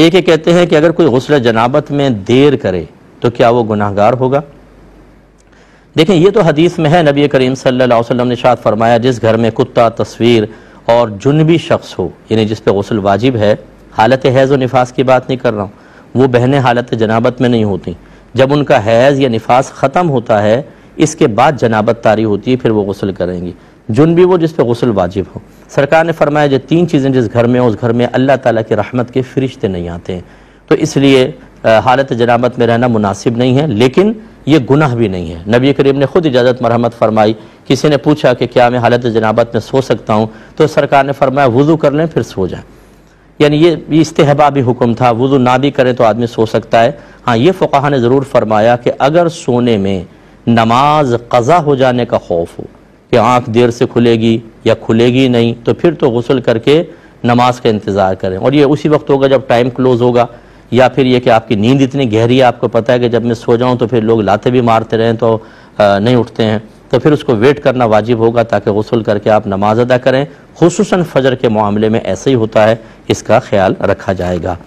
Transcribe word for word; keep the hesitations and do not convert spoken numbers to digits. एक ये कहते हैं कि अगर कोई गुस्ल जनाबत में देर करे तो क्या वो गुनाहगार होगा। देखें, ये तो हदीस में है, नबी करीम सल्लल्लाहु अलैहि वसल्लम ने इरशाद फरमाया, जिस घर में कुत्ता, तस्वीर और जुनबी शख्स हो, यानी जिस पे गुस्ल वाजिब है, हालत हैज़ और निफास की बात नहीं कर रहा हूँ, वो बहनें हालत जनाबत में नहीं होती। जब उनका हैज़ या निफास ख़त्म होता है, इसके बाद जनाबत तारी होती है, फिर वो गुस्ल करेंगी। जुनबी वो जिस पे गुस्ल वाजिब हो। सरकार ने फरमाया जो तीन चीज़ें जिस घर में हो, उस घर में अल्लाह ताला की रहमत के फरिश्ते नहीं आते हैं, तो इसलिए हालत जनाबत में रहना मुनासिब नहीं है, लेकिन ये गुनाह भी नहीं है। नबी करीम ने ख़ुद इजाज़त मरहमत फरमाई। किसी ने पूछा कि क्या मैं हालत जनाबत में सो सकता हूँ, तो सरकार ने फरमाया वुज़ू कर लें फिर सो जाएँ। यानी ये इस्तेहबा भी हुक्म था, वुज़ू ना भी करें तो आदमी सो सकता है। हाँ, ये फ़ुक़हा ने ज़रूर फरमाया कि अगर सोने में नमाज क़ज़ा हो जाने का खौफ हो कि आँख देर से खुलेगी या खुलेगी नहीं, तो फिर तो गुस्ल करके नमाज का इंतज़ार करें, और ये उसी वक्त होगा जब टाइम क्लोज़ होगा, या फिर ये कि आपकी नींद इतनी गहरी है, आपको पता है कि जब मैं सो जाऊँ तो फिर लोग लाते भी मारते रहें तो आ, नहीं उठते हैं, तो फिर उसको वेट करना वाजिब होगा ताकि गुस्ल करके आप नमाज अदा करें। खुसूसन फजर के मामले में ऐसे ही होता है, इसका ख्याल रखा जाएगा।